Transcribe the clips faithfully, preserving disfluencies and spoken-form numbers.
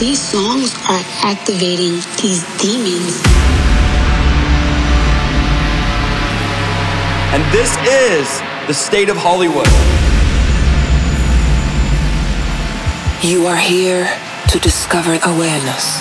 These songs are activating these demons. And this is the state of Hollywood. You are here to discover awareness.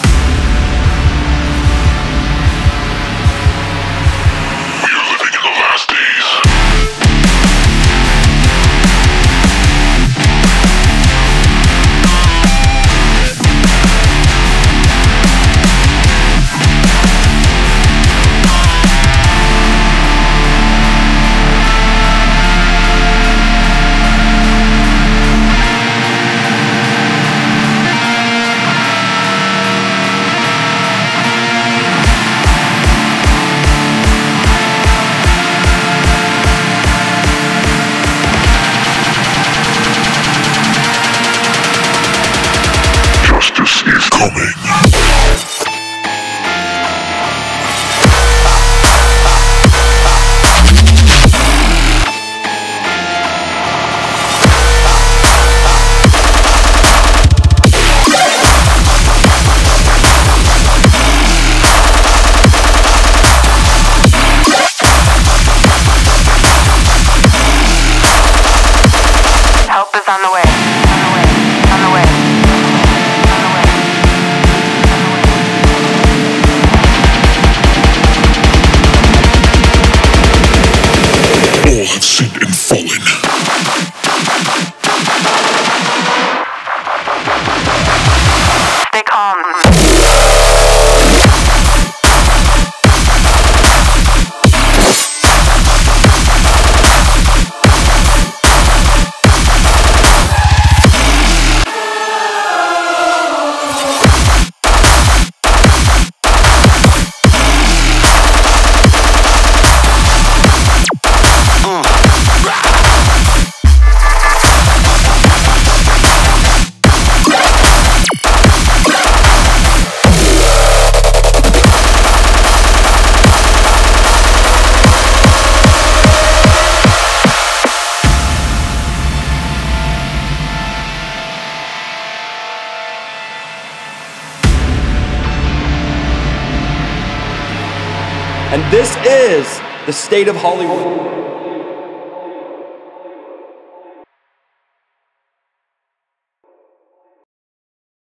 On the way. And this is the state of Hollywood.